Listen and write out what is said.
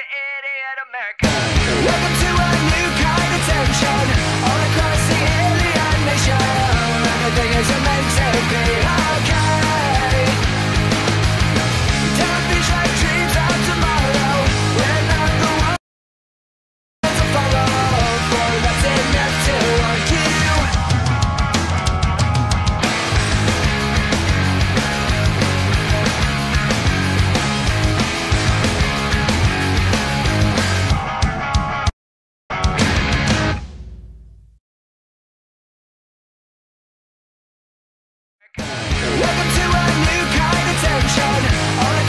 to Idiot America. Welcome to a new kind of tension, all across the alien nation. Everything isn't meant to be okay. Don't be like dreams of tomorrow. We're not the ones to follow, for that's enough to argue. Welcome to a new kind of tension.